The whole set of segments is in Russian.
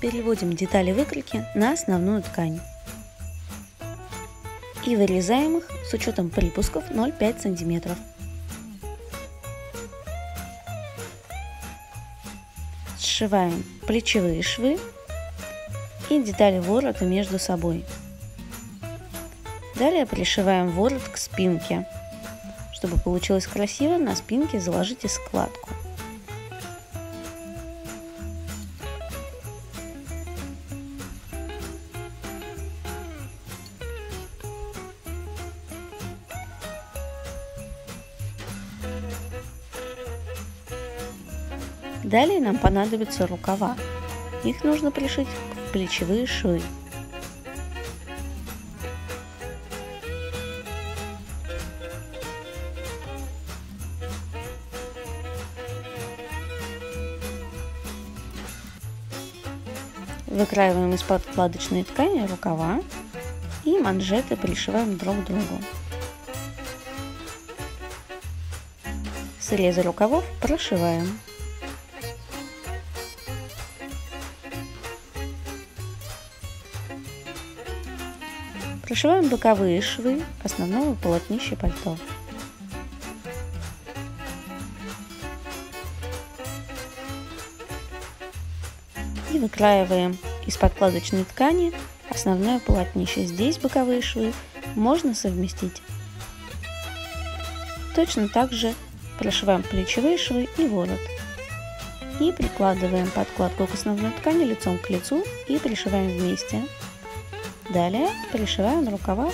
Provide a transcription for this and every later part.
Переводим детали выкройки на основную ткань и вырезаем их с учетом припусков 0,5 см. Сшиваем плечевые швы и детали ворота между собой. Далее пришиваем ворот к спинке. Чтобы получилось красиво, на спинке заложите складку. Далее нам понадобятся рукава. Их нужно пришить в плечевые швы. Выкраиваем из-под подкладочной ткани рукава и манжеты пришиваем друг к другу. Срезы рукавов прошиваем. Прошиваем боковые швы основного полотнища пальто. И выкраиваем из подкладочной ткани основное полотнище. Здесь боковые швы можно совместить. Точно так же прошиваем плечевые швы и ворот. И прикладываем подкладку к основной ткани лицом к лицу и пришиваем вместе. Далее пришиваем рукава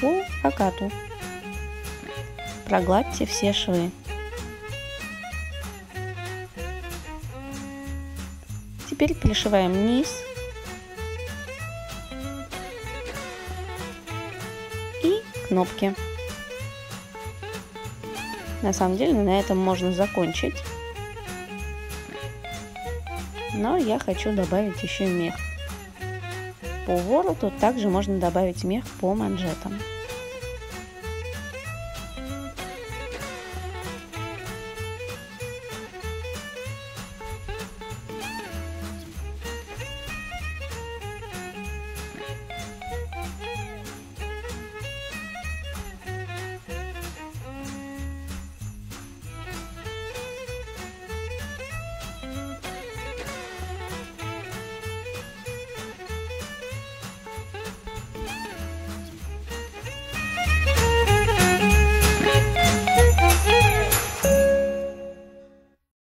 по окату. Прогладьте все швы. Теперь пришиваем низ и кнопки. На самом деле на этом можно закончить, но я хочу добавить еще мех. По вороту также можно добавить мех по манжетам.